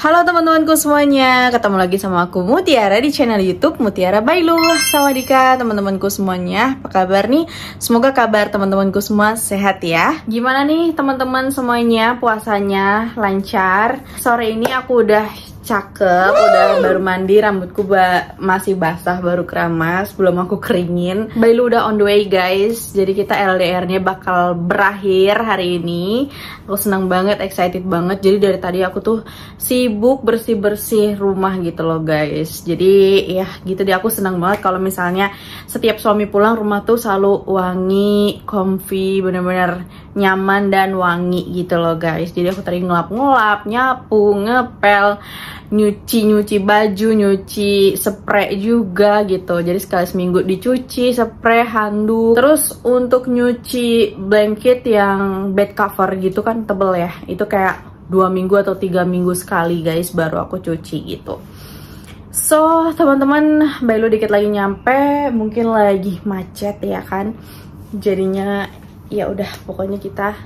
Halo teman-temanku semuanya, ketemu lagi sama aku Mutiara di channel YouTube Mutiara Bhailu. Sawadika teman-temanku semuanya, apa kabar nih? Semoga kabar teman-temanku semua sehat ya. Gimana nih teman-teman semuanya, puasanya lancar? Sore ini aku udah cakep, udah baru mandi, rambutku masih basah, baru keramas, belum aku keringin. Bhailu udah on the way guys, jadi kita LDR-nya bakal berakhir hari ini. Aku senang banget, excited banget. Jadi dari tadi aku tuh sibuk bersih-bersih rumah gitu loh guys. Jadi ya gitu deh, aku senang banget kalau misalnya setiap suami pulang rumah tuh selalu wangi, comfy, bener-bener nyaman dan wangi gitu loh guys. Jadi aku tadi ngelap-ngelap, nyapu, ngepel, nyuci baju, nyuci spray juga gitu. Jadi sekali seminggu dicuci spray, handuk. Terus untuk nyuci blanket yang bed cover gitu kan tebel ya, itu kayak 2 minggu atau 3 minggu sekali guys baru aku cuci gitu. So teman-teman, Bhailu dikit lagi nyampe, mungkin lagi macet ya kan, jadinya ya udah pokoknya kita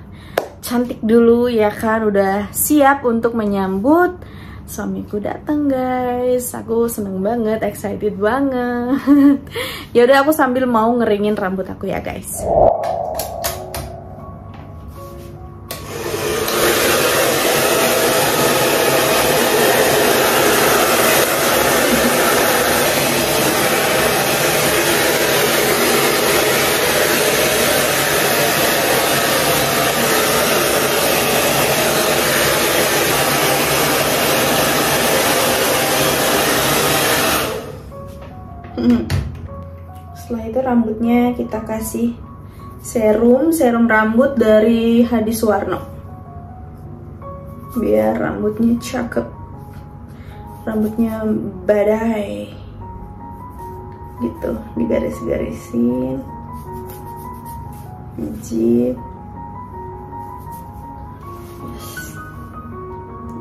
cantik dulu ya kan, udah siap untuk menyambut suamiku datang guys. Aku seneng banget, excited banget. Ya udah, aku sambil mau ngeringin rambut aku ya guys. Setelah itu rambutnya kita kasih serum rambut dari Hadi Suwarno biar rambutnya cakep, rambutnya badai gitu, digaris-garisin hijau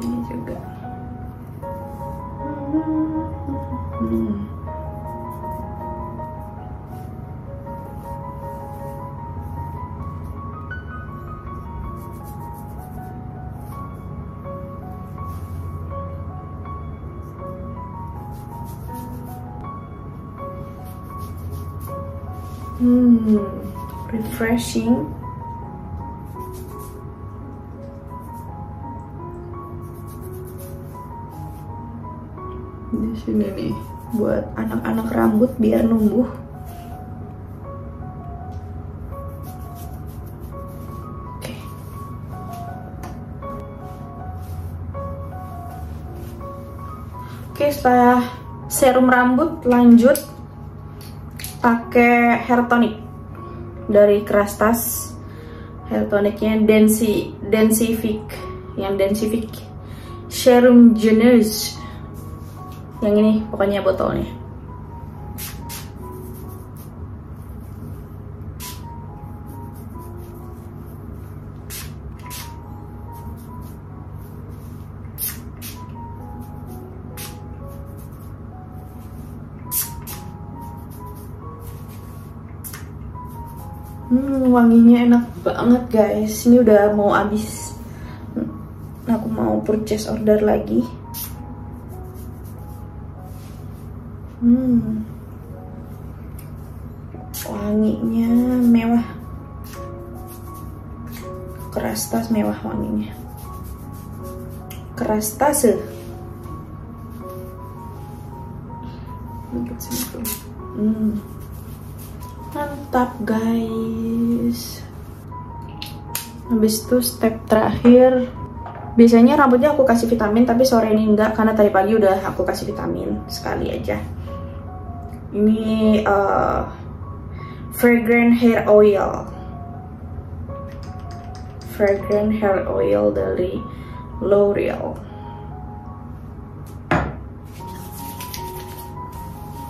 ini juga. Refreshing. Di sini nih buat anak-anak rambut biar numbuh. Oke. Oke, setelah serum rambut lanjut pakai hair tonic dari Kérastase. Hair tonicnya densific serum jenis yang ini, pokoknya botolnya. Wanginya enak banget guys. Ini udah mau habis. Aku mau purchase order lagi. Wanginya mewah. Kérastase mewah wanginya. Kérastase. Mantap guys. Habis itu step terakhir, biasanya rambutnya aku kasih vitamin, tapi sore ini enggak karena tadi pagi udah aku kasih vitamin sekali aja. Ini fragrant hair oil dari L'Oreal.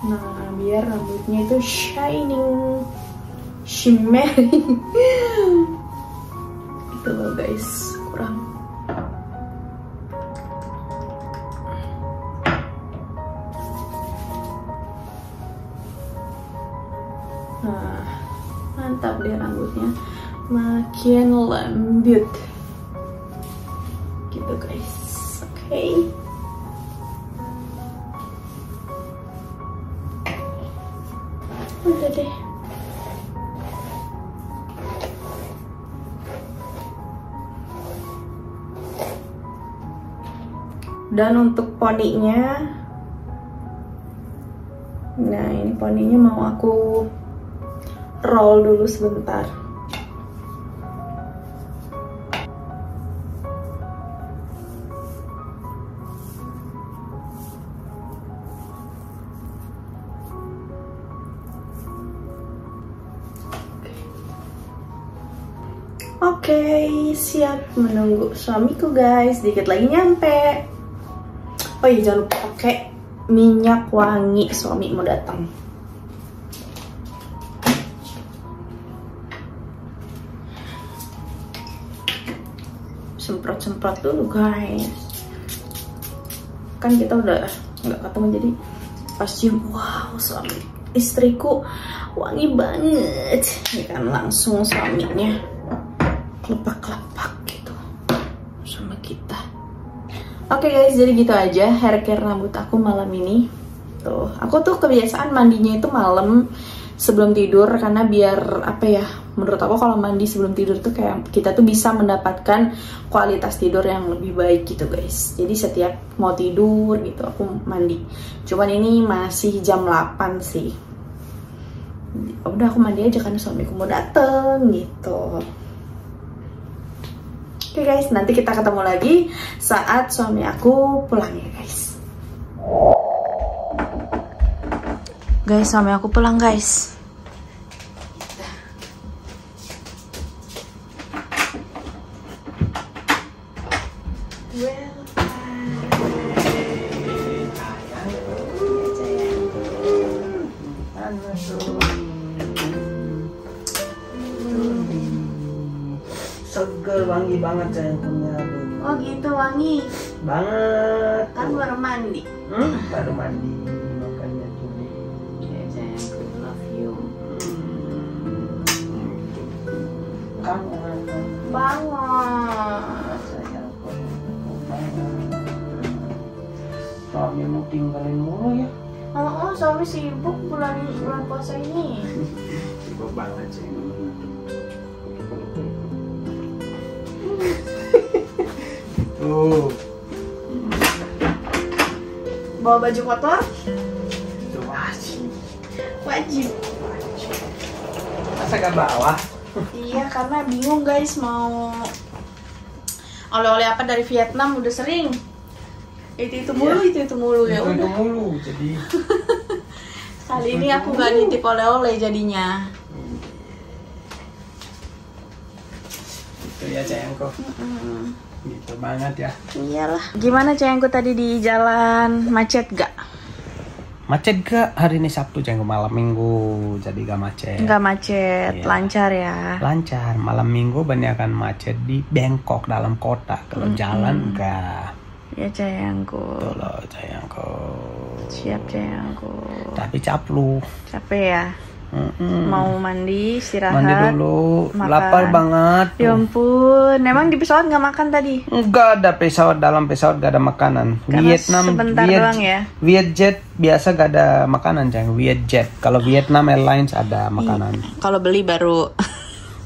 Nah, biar rambutnya itu shining, shimmering. Itu loh guys, kurang. Nah, mantap deh rambutnya, makin lembut. Gitu guys, oke. Udah deh. Dan untuk poninya, nah ini poninya mau aku roll dulu sebentar. Oke, siap menunggu suamiku guys, dikit lagi nyampe. Oh iya, jangan lupa pakai minyak wangi, suami mau datang. Semprot-semprot dulu guys. Kan kita udah nggak ketemu jadi pas cium, wow suami istriku wangi banget. Ini kan langsung suaminya lepak-lepak gitu sama kita. Oke guys, jadi gitu aja haircare rambut aku malam ini. Tuh, aku tuh kebiasaan mandinya itu malam sebelum tidur karena biar apa ya? Menurut aku kalau mandi sebelum tidur tuh kayak kita tuh bisa mendapatkan kualitas tidur yang lebih baik gitu guys. Jadi setiap mau tidur gitu aku mandi. Cuman ini masih jam 8 sih. Udah aku mandi aja karena suamiku mau dateng gitu. Oke guys, nanti kita ketemu lagi saat suami aku pulang ya guys. Guys, suami aku pulang guys. Wangi banget jantungnya. Oh gitu, wangi banget. Kan baru mandi. Baru mandi makanya tuh. Yeah, sayang, I love you. Kangen banget. Sayangku suami mau tinggalin mulu ya. Oh, suami sibuk bulan puasa ini. Sibuk banget sih. Bawa baju kotor? Itu wajib. Wajib. Masa gak bawa? Iya, karena bingung guys mau oleh-oleh apa dari Vietnam udah sering. Itu mulu ya. Itu mulu jadi. Kali ini aku gak nitip oleh-oleh jadinya. Itu ya sayangku. Gitu banget ya. Iyalah. Gimana cengku tadi di jalan, macet gak? Macet gak? Hari ini Sabtu cengku, malam Minggu jadi gak macet. Gak macet, iya. Lancar ya. Lancar. Malam Minggu banyak akan macet di Bangkok dalam kota. Kalau jalan gak. Ya cengku. Tuh loh cengku. Siap cengku. Tapi caplu. Capek ya. Mau mandi, istirahat. Mandi dulu, makan. Lapar banget. Ya ampun, emang di pesawat nggak makan tadi? Nggak ada pesawat, dalam pesawat nggak ada makanan. Karena Vietnam, sebentar doang ya? Vietjet biasa nggak ada makanan, jangan Vietjet. Kalau Vietnam Airlines ada makanan. Kalau beli baru.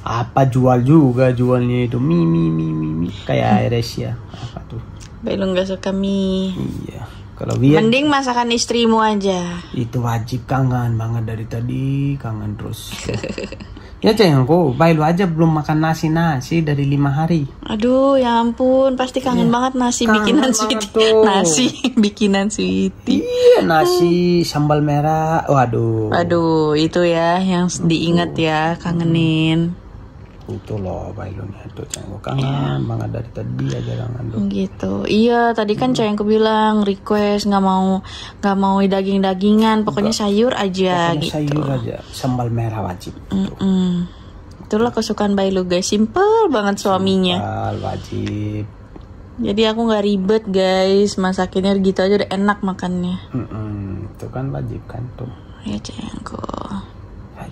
Apa jual juga, jualnya itu mie. Kayak Air Asia, apa tuh? Belum nggak suka mie. Iya. Mending masakan istrimu aja. Itu wajib, kangen banget dari tadi, kangen terus. Ya cengku, Bhailu aja belum makan nasi dari 5 hari. Aduh, ya ampun, pasti kangen banget nasi kangen bikinan Sweety. Nasi bikinan Sweety. Iya, nasi sambal merah. Waduh. Waduh, itu ya yang diingat ya, kangenin. Itu loh Bhailunya tuh cengku kangen banget dari tadi aja kangen tuh. Gitu. Iya, tadi kan cengku bilang request nggak mau daging-dagingan, pokoknya sayur aja pokoknya gitu. Sayur aja, sambal merah wajib. Itulah kesukaan Bhailu guys, simple banget suaminya. Simple, wajib. Jadi aku nggak ribet guys, masakinnya gitu aja udah enak makannya. Itu kan wajib kan tuh. Ya cengku.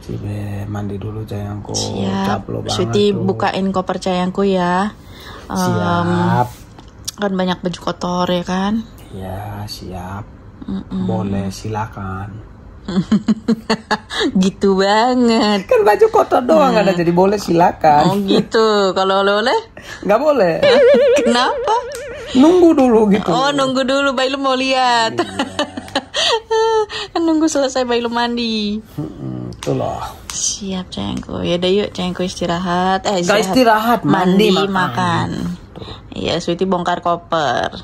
Cibe, mandi dulu cayangku. Siap, Sweety bukain koper cayangku ya. Siap. Kan banyak baju kotor ya kan. Iya, siap. Boleh, silakan. Gitu banget. Kan baju kotor doang ada, jadi boleh silakan. Oh gitu. Kalau oleh-oleh? Nggak boleh. Kenapa? Nunggu dulu gitu. Oh nunggu dulu, Bhailu mau lihat. Nunggu selesai Bhailu mandi. Itulah. Siap cengku. Ya udah yuk cengku istirahat. Istirahat, mandi makan. Iya, Sweetie bongkar koper.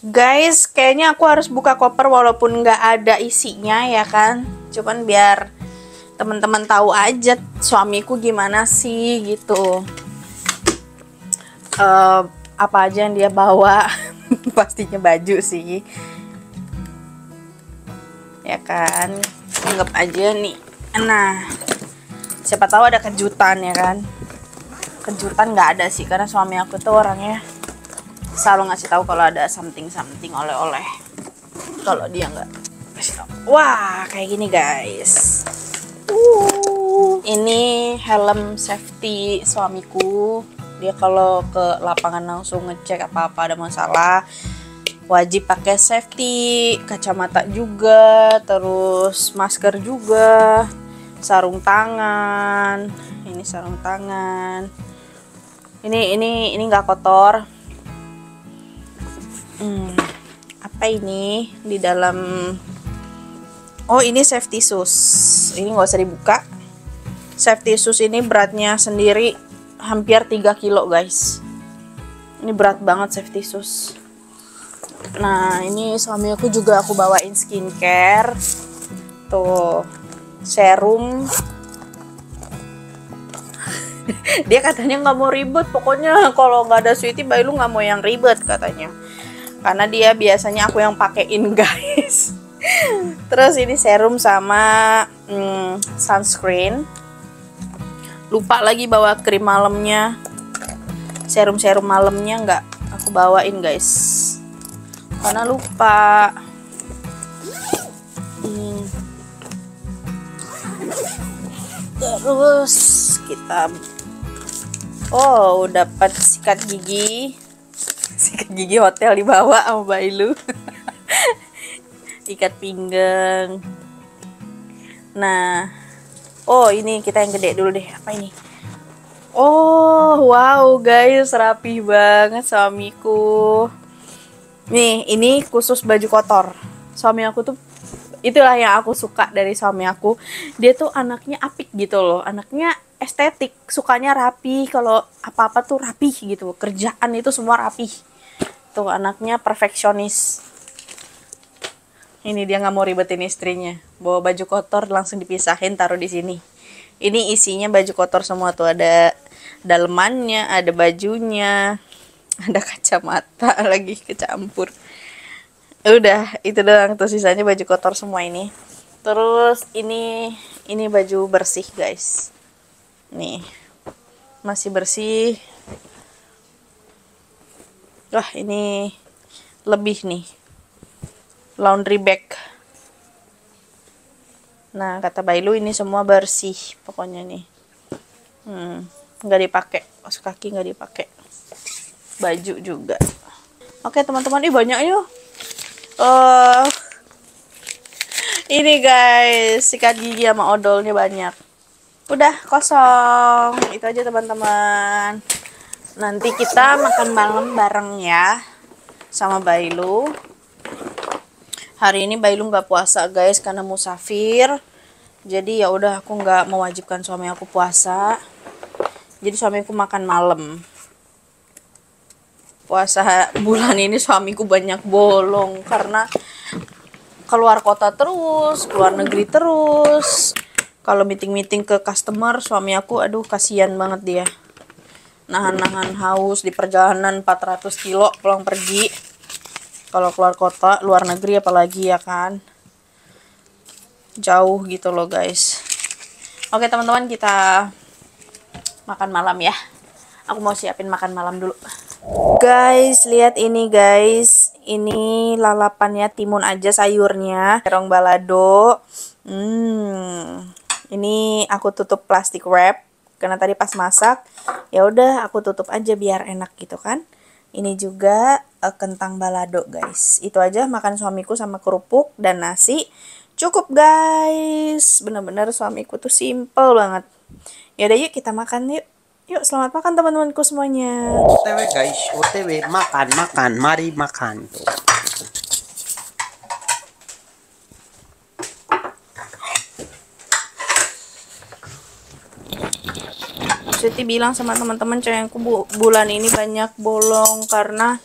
Guys, kayaknya aku harus buka koper walaupun nggak ada isinya ya kan. Cuman biar teman-teman tahu aja suamiku gimana sih gitu. Apa aja yang dia bawa? Pastinya baju sih. Ya kan, anggap aja nih. Nah, siapa tahu ada kejutan ya kan. Kejutan nggak ada sih karena suami aku tuh orangnya selalu ngasih tahu kalau ada something oleh-oleh. Kalau dia nggak kasih tahu. Wah, kayak gini guys. Ini helm safety suamiku. Dia kalau ke lapangan langsung ngecek apa-apa ada masalah, wajib pakai safety, kacamata juga, terus masker juga, sarung tangan. Ini sarung tangan. Ini nggak kotor. Apa ini di dalam? Oh, ini safety shoes. Ini nggak usah dibuka. Safety shoes ini beratnya sendiri hampir 3 kilo guys. Ini berat banget safety shoes. Nah, ini suami aku juga aku bawain skincare. Tuh, serum. Dia katanya nggak mau ribet. Pokoknya kalau nggak ada Sweetie, Bhailu nggak mau yang ribet katanya. Karena dia biasanya aku yang pakein guys. Terus ini serum sama sunscreen. Lupa lagi bawa krim malamnya. Serum malamnya nggak aku bawain guys. Karena lupa. Terus kita dapat sikat gigi. Sikat gigi hotel dibawa sama Bhailu. Ikat pinggang. Nah, ini kita yang gede dulu deh. Apa ini? Oh wow guys, rapi banget suamiku. Nih, ini khusus baju kotor. Suami aku tuh, itulah yang aku suka dari suami aku. Dia tuh anaknya apik gitu loh. Anaknya estetik, sukanya rapi, kalau apa-apa tuh rapi gitu, kerjaan itu semua rapi. Tuh anaknya perfeksionis. Ini dia nggak mau ribetin istrinya, bawa baju kotor langsung dipisahin taruh di sini. Ini isinya baju kotor semua tuh, ada dalemannya, ada bajunya, ada kacamata lagi kecampur. Udah itu doang tuh, sisanya baju kotor semua ini. Terus ini baju bersih guys. Nih, masih bersih. Wah, ini lebih nih, laundry bag. Nah, kata Bhailu ini semua bersih pokoknya nih. Nggak dipakai, kaos kaki nggak dipakai, baju juga. Oke teman-teman, ini banyak yuk. Ini guys, sikat gigi sama odolnya banyak. Udah kosong, itu aja teman-teman. Nanti kita makan malam bareng ya sama Bhailu. Hari ini Bhailu nggak puasa guys karena musafir. Jadi ya udah, aku nggak mewajibkan suami aku puasa. Jadi suamiku makan malam. Puasa bulan ini suamiku banyak bolong karena keluar kota terus, keluar negeri terus. Kalau meeting-meeting ke customer, suami aku, aduh kasihan banget dia. Nahan-nahan haus di perjalanan 400 kilo pulang pergi. Kalau keluar kota, luar negeri apalagi ya kan. Jauh gitu loh guys. Oke teman-teman, kita makan malam ya. Aku mau siapin makan malam dulu. Guys, lihat ini guys. Ini lalapannya, timun aja sayurnya. Terong balado. Ini aku tutup plastik wrap karena tadi pas masak. Ya udah aku tutup aja biar enak gitu kan. Ini juga kentang balado guys. Itu aja makan suamiku sama kerupuk dan nasi. Cukup guys, bener-bener suamiku tuh simple banget. Yaudah yuk kita makan yuk. Yuk selamat makan teman-temanku semuanya. OTW guys, OTW makan, mari makan. Siti bilang sama teman-teman cewekku bulan ini banyak bolong karena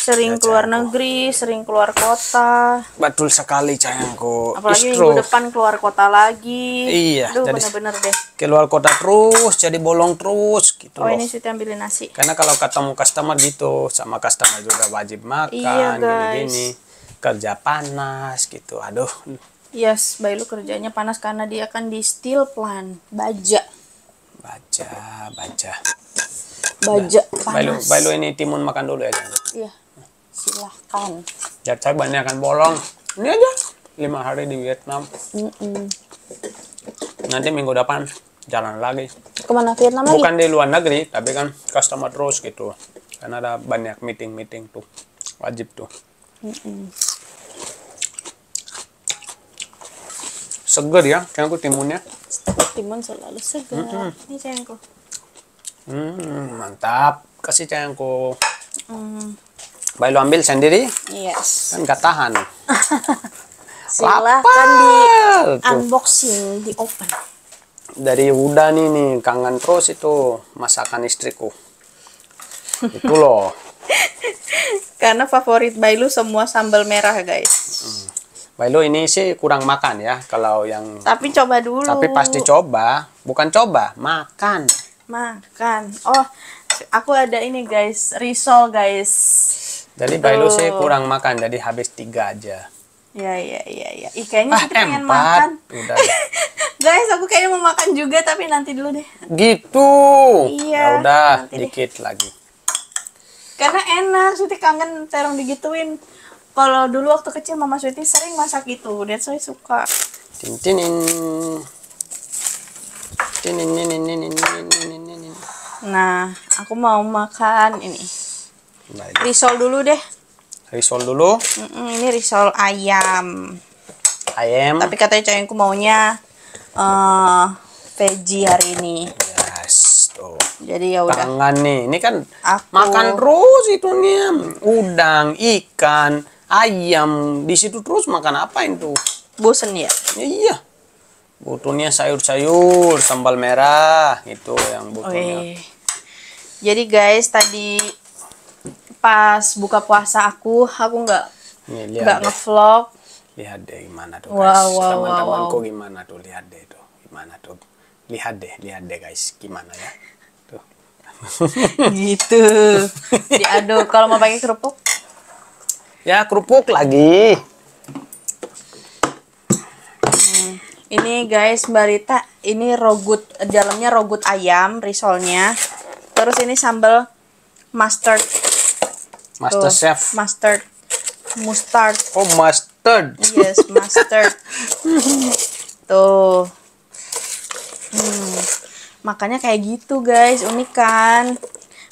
sering keluar negeri, sering keluar kota. Betul sekali sayangku. Apalagi minggu depan keluar kota lagi. Iya. Duh, jadi bener-bener deh. Keluar kota terus, jadi bolong terus gitu. Oh loh. Ini Siti ambilin nasi. Karena kalau ketemu customer gitu, sama customer juga wajib makan. Iya guys. Gini-gini. Kerja panas gitu, aduh. Yes, Bhailu kerjanya panas karena dia kan di steel plant, baja panas. Bhailu ini timun makan dulu ya. Iya. Silahkan. Jatah banyak akan bolong. Ini aja 5 hari di Vietnam. Nanti minggu depan jalan lagi. Kemana Vietnam lagi? Bukan di luar negeri, tapi kan customer terus gitu. Karena ada banyak meeting tuh, wajib tuh. Seger ya, sayangku timunnya. Timun selalu segar. Ini sayangku. Mantap. Kasih sayangku. Bhailu ambil sendiri. Yes. Kan gak tahan. Silahkan di unboxing, di open. Dari Huda nih, kangen terus itu masakan istriku. Itu loh. Karena favorit Bhailu semua sambal merah guys. Bhailu ini sih kurang makan ya kalau yang. Tapi coba dulu. Tapi pasti coba, bukan coba, makan. Makan. Oh, aku ada ini guys, risol guys. Jadi Bhailu sih kurang makan, jadi habis 3 aja. Ya. Kayaknya kita pengen makan. Udah. Guys, aku kayaknya mau makan juga tapi nanti dulu deh. Gitu. Iya. Nah, udah, dikit deh. Lagi. Karena enak, Suti kangen terong digituin. Kalau dulu waktu kecil Mama Suti sering masak itu, that's why suka. Nah, aku mau makan ini. Risol dulu deh. Risol dulu? Ini risol ayam. Ayam. Tapi katanya cewekku maunya veggie hari ini. Yes, tuh. Jadi ya udah. Tangan nih, ini kan aku makan terus itu nih, udang, ikan. Ayam di situ terus makan apain tuh? Bosen ya? Iya. Butuhnya sayur-sayur, sambal merah itu yang butuhnya. Jadi guys tadi pas buka puasa aku nggak ngevlog. Lihat deh gimana tuh guys. Teman-temanku gimana tuh, lihat deh tuh. Gimana tuh? Lihat deh guys gimana ya. Tuh. Gitu. Diaduk kalau mau pakai kerupuk. Ya kerupuk lagi. Ini guys Mbak Rita, ini rogut, dalamnya rogut ayam risolnya. Terus ini sambal mustard. Master chef. Mustard. Mustard. Oh mustard. Yes mustard. Tuh. Makanya kayak gitu guys, unik kan?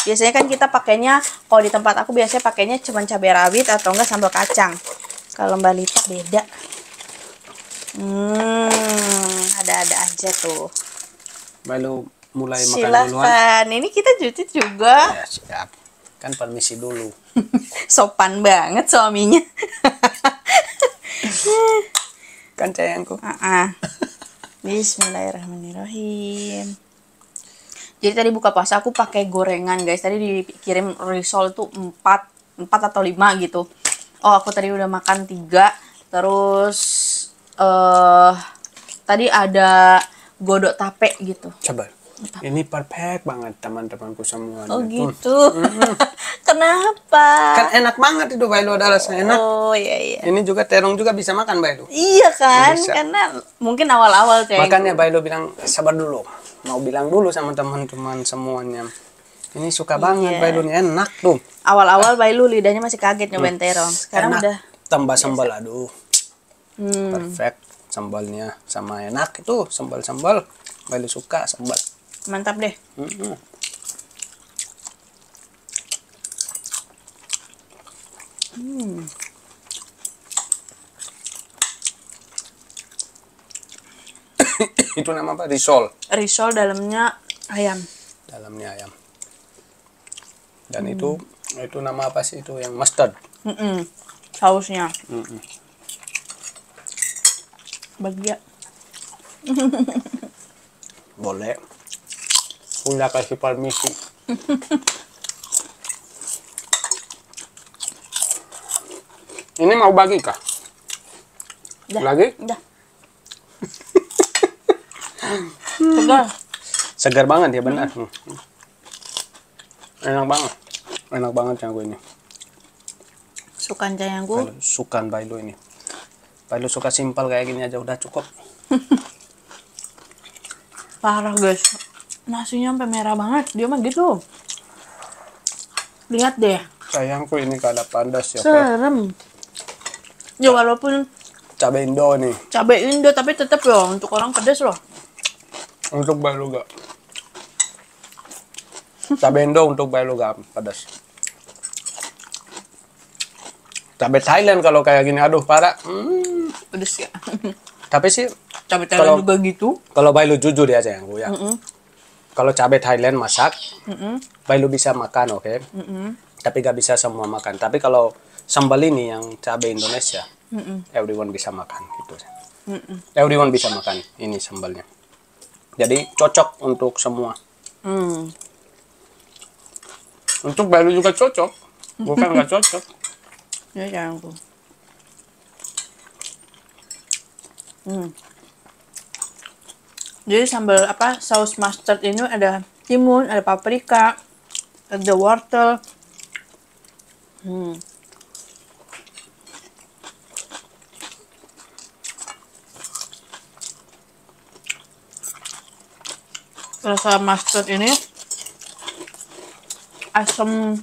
Biasanya kan kita pakainya, kalau di tempat aku biasanya pakainya cuman cabai rawit atau enggak sambal kacang. Kalau Mbak Lita beda. Ada-ada aja tuh. Bhailu mulai makan duluan. Silahkan, ini kita cuci juga. Ya, siap. Kan permisi dulu. Sopan banget suaminya. Kan sayangku. Bismillahirrahmanirrahim. Jadi tadi buka puasa aku pakai gorengan guys. Tadi dikirim risol tuh 4 atau 5 gitu. Oh aku tadi udah makan 3. Terus tadi ada godok tape gitu. Coba. Ini perfect banget teman-temanku semua. Oh gitu. Kenapa? Kan enak banget itu Bhailu, ada rasanya enak. Oh iya. Ini juga terong juga bisa makan Bhailu. Iya kan? Bisa. Karena mungkin awal-awal kayak. Makanya Bhailu bilang sabar dulu. Mau bilang dulu sama teman-teman semuanya. Ini suka banget Bhailunya, enak tuh. Awal-awal Bhailu lidahnya masih kaget nyobain terong. Sekarang enak. Udah tambah sambal aduh. Perfect sambalnya sama enak itu sambal-sambal. Bhailu suka sambal. Mantap deh. Itu nama apa? Risol. Risol dalamnya ayam. Dalamnya ayam. Dan itu nama apa sih itu yang mustard? Sausnya. Bahagia. Boleh. Bunda kasih permisi. Ini mau bagi kah? Udah. Lagi? Udah. Segar. Segar banget ya, benar. Enak banget canggu ini. Sukan canggu. Sukan Bhailu ini. Bhailu suka simpel kayak gini aja udah cukup. Parah guys, nasinya sampai merah banget, dia mah gitu. Lihat deh. Sayangku ini kada pandas ya. Serem. Ya walaupun cabai Indo nih. Cabai Indo tapi tetap loh untuk orang pedas loh. Untuk Bhailu gak. Cabai Indo untuk Bhailu gak pedas. Cabai Thailand kalau kayak gini aduh parah. Pedas ya. Tapi sih cabai Thailand juga gitu. Kalau Bhailu jujur ya sayang gue ya. Kalau cabai Thailand masak, Bhailu bisa makan, oke. Tapi gak bisa semua makan. Tapi kalau sambal ini yang cabai Indonesia, everyone bisa makan gitu. Everyone bisa makan ini sambalnya. Jadi cocok untuk semua. Untuk Bhailu juga cocok, bukan nggak cocok. Ya sayang gue. Jadi sambal apa saus mustard ini ada timun, ada paprika, ada wortel. Rasa mustard ini asam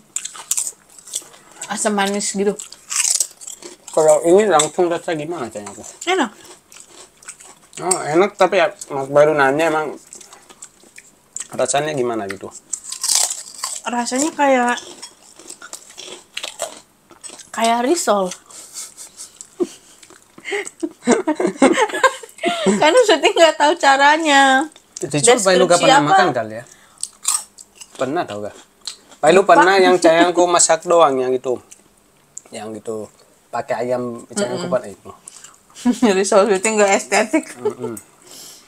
manis gitu. Kalau ini langsung rasa gimana kayaknya? Enak. Oh, enak tapi ya, baru nanya emang rasanya gimana gitu? Rasanya kayak risol. Karena Suti nggak tahu caranya. Jadi Bhailu gak pernah makan kali ya? Pernah tau gak? Bhailu pernah yang cayangku masak doang yang gitu pakai ayam cayangku pernah itu. Jadi soal itu nggak estetik.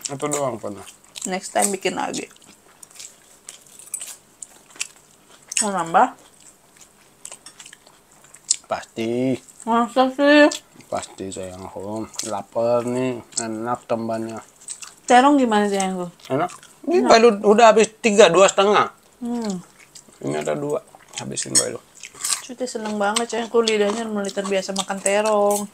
Itu doang pernah. Next time bikin lagi. Mau nambah? Pasti. Masa sih? Pasti sayang home. Lapar nih. Enak temannya. Terong gimana sayangku? Enak. Ini Bhailu udah habis 3, 2,5. Ini ada 2. Habisin Bhailu. Cuti seneng banget sayangku lidahnya mulai terbiasa makan terong.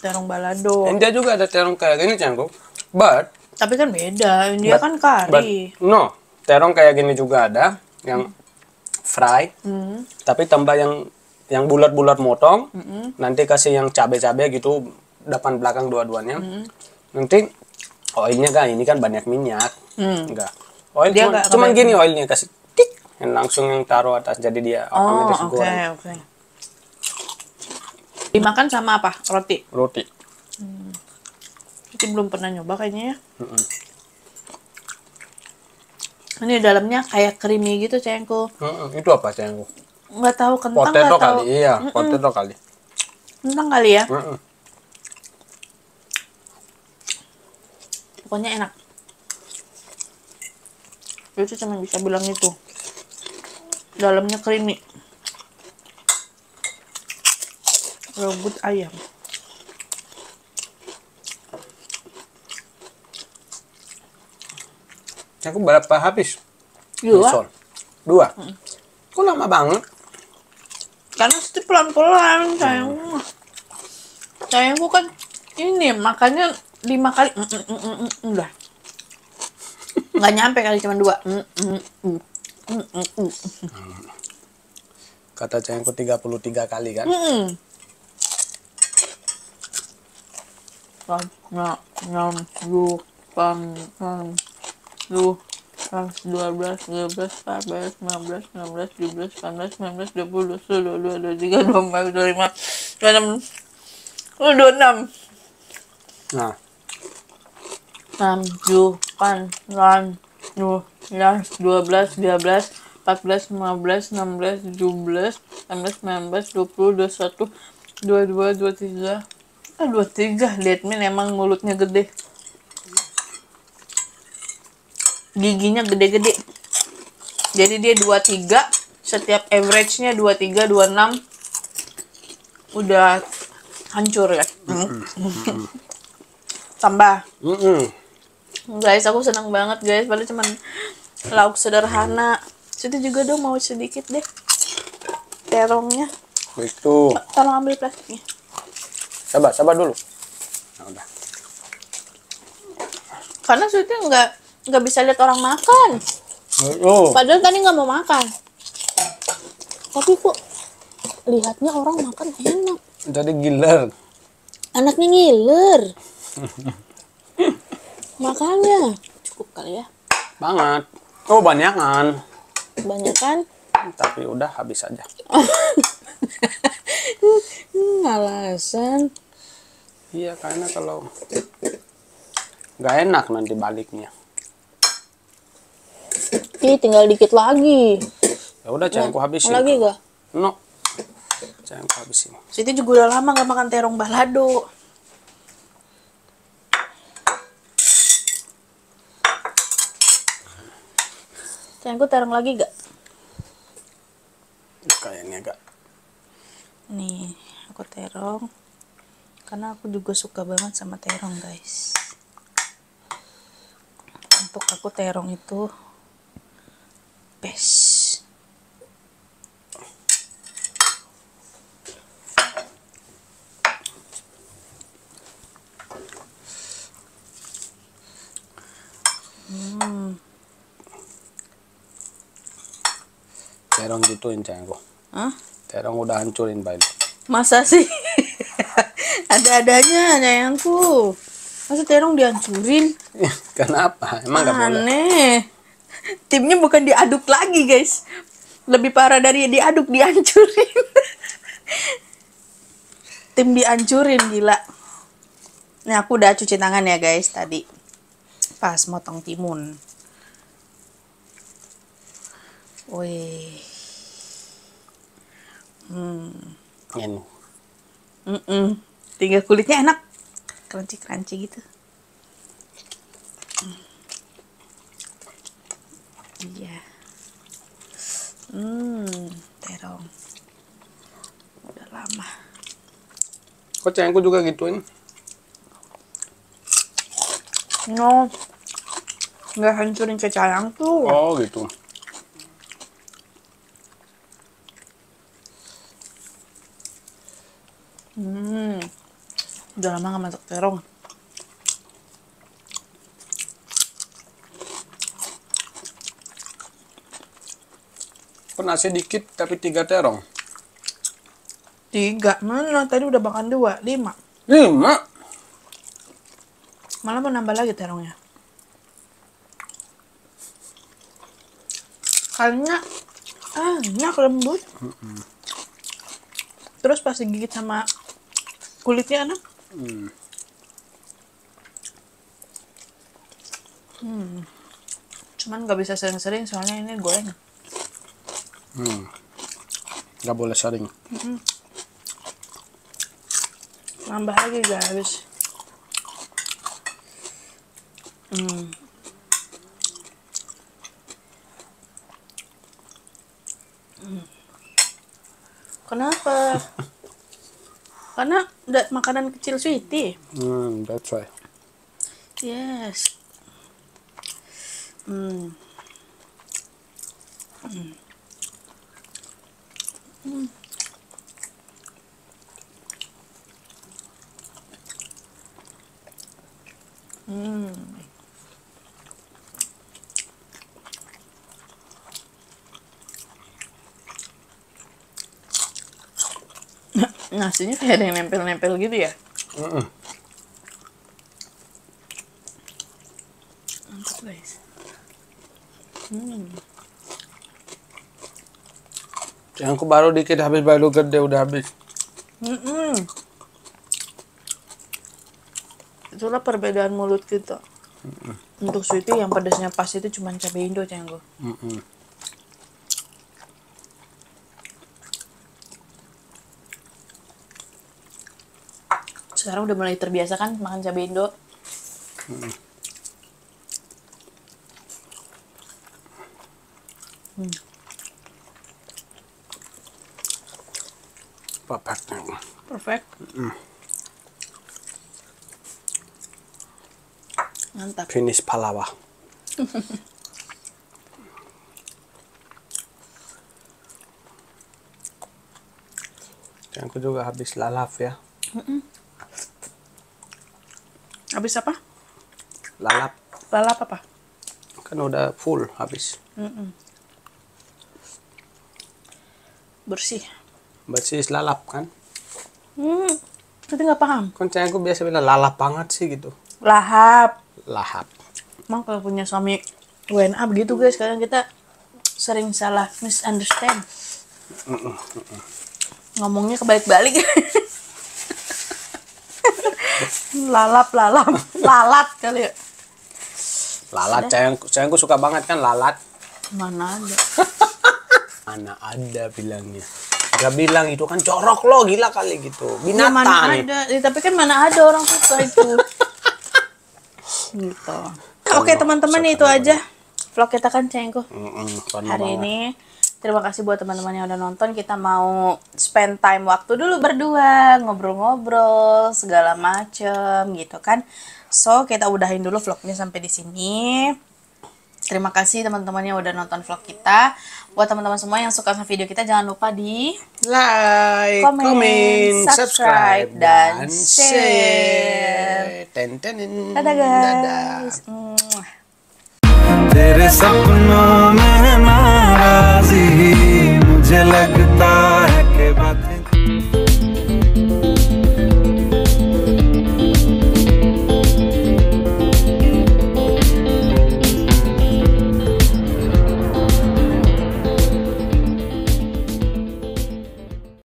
Terong balado. India juga ada terong kayak gini canggu, but tapi kan beda. India kan kari. But, no, terong kayak gini juga ada yang fry, tapi tambah yang bulat-bulat motong. Nanti kasih yang cabe-cabe gitu depan belakang dua-duanya. Nanti oilnya kan ini kan banyak minyak, enggak. Oil cuman gini oilnya kasih tik, yang langsung yang taruh atas jadi dia. Oh oke. Dimakan sama apa? Roti? Roti. Kita belum pernah nyoba kayaknya ya. Ini dalamnya kayak creamy gitu cengku. Itu apa cengku? Nggak tahu kentang atau... kali, iya. Potato kali. Kentang kali ya? Pokoknya enak. Itu cuma bisa bilang itu. Dalamnya creamy. Robot ayam. Aku berapa habis? 2. 2. Kok lama banget? Karena itu pelan-pelan sayang. Sayangku kan ini makanya 5 kali udah. Nggak nyampe kali cuma 2. Kata sayangku 33 kali kan? 6, 7, 8, 9, 10, 11, 12, 13, 14, 15, 16, 17, 18, 19, 20, 21, 22, 23. Lihat min emang mulutnya gede. Giginya gede-gede. Jadi dia 23. Setiap average-nya 23, 26 udah hancur ya. Tambah. Guys, aku senang banget guys, padahal cuman lauk sederhana. Situ juga dong mau sedikit deh terongnya. Itu. Tolong ambil plastiknya. Sabar dulu. Nah, udah. Karena Siti nggak bisa lihat orang makan. Padahal tadi nggak mau makan. Tapi kok lihatnya orang makan enak. Jadi giler. Anaknya ngiler. Makannya cukup kali ya. Banget. Oh, banyakan. Banyakan. Tapi udah habis aja. Alasan. Iya, karena kalau nggak enak nanti baliknya. Ih, tinggal dikit lagi. Ya udah, cengku habisin. Lagi gak? No. Cengku habisin. Siti juga udah lama gak makan terong balado. Cengku terong lagi gak? Kayaknya gak. Nih, aku terong. Karena aku juga suka banget sama terong, guys. Untuk aku terong itu best. Terong gituin cengku. Hah? Terong udah hancurin Bhailu. Masa sih? Ada-adanya cengku. Masa terong dihancurin? Kenapa? Emang gak boleh? Aneh. Timnya bukan diaduk lagi guys. Lebih parah dari diaduk, dihancurin. Tim dihancurin, gila. Nah, aku udah cuci tangan ya guys tadi. Pas motong timun. Wih. Enak. Tinggal kulitnya enak, crunchy gitu. Iya. Terong. Udah lama. Kok cengku juga gituin? No, nggak hancurin ke cayang tuh. Oh gitu. Udah lama gak masak terong. Penasnya dikit tapi 3 terong. 3 mana? Tadi udah makan 2, 5. Malah mau nambah lagi terongnya. Karena enak, lembut. Terus pas digigit sama kulitnya enak. Cuman nggak bisa sering-sering soalnya ini goreng. Nggak boleh sering. Nambah lagi guys. Kenapa? Karena makanan kecil Sweetie. That's right. Yes. Nasinya kayak ada yang nempel-nempel gitu ya. Mantap guys. Cengku baru dikit habis, Bhailu gede udah habis. Itulah perbedaan mulut kita. Untuk sweetie yang pedasnya pas itu cuma cabai Indo, Cenggo. Sekarang udah mulai terbiasa kan makan cabai Indo. Perfect. Perfect. Mantap. Finish Palawa. Aku juga habis lalap ya. Habis apa? Lalap. Lalap apa? Kan udah full habis. Bersih. Bersih lalap kan? Tapi nggak paham. Kan aku biasa bilang lalap banget sih gitu. Lahap. Lahap. Emang kalau punya suami WNA begitu guys, kadang kita sering salah misunderstand. Ngomongnya kebalik-balik. Lalap. Lalat kali ya. Lalat, sayangku suka banget kan lalat. Mana ada. Mana ada bilangnya. Gak bilang itu kan corok lo, gila kali gitu. Binatang. Ya, mana ada. Ya, tapi kan mana ada orang suka itu. Gitu. Oke teman-teman, itu aja vlog kita kan Cengko hari ini. Terima kasih buat teman-teman yang udah nonton. Kita mau spend time waktu dulu berdua, ngobrol-ngobrol segala macem gitu kan. So kita udahin dulu vlognya sampai di sini. Terima kasih teman-teman yang udah nonton vlog kita. Buat teman-teman semua yang suka sama video kita, jangan lupa di like, comment, subscribe, dan share. Dadah guys.